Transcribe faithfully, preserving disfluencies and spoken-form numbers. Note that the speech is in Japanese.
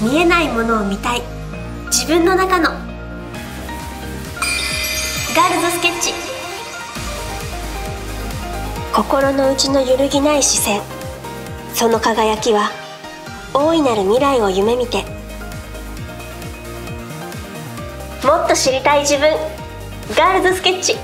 見えないものを見たい。自分の中のガールズスケッチ。心の内の揺るぎない視線、その輝きは大いなる未来を夢見て。もっと知りたい自分、ガールズスケッチ。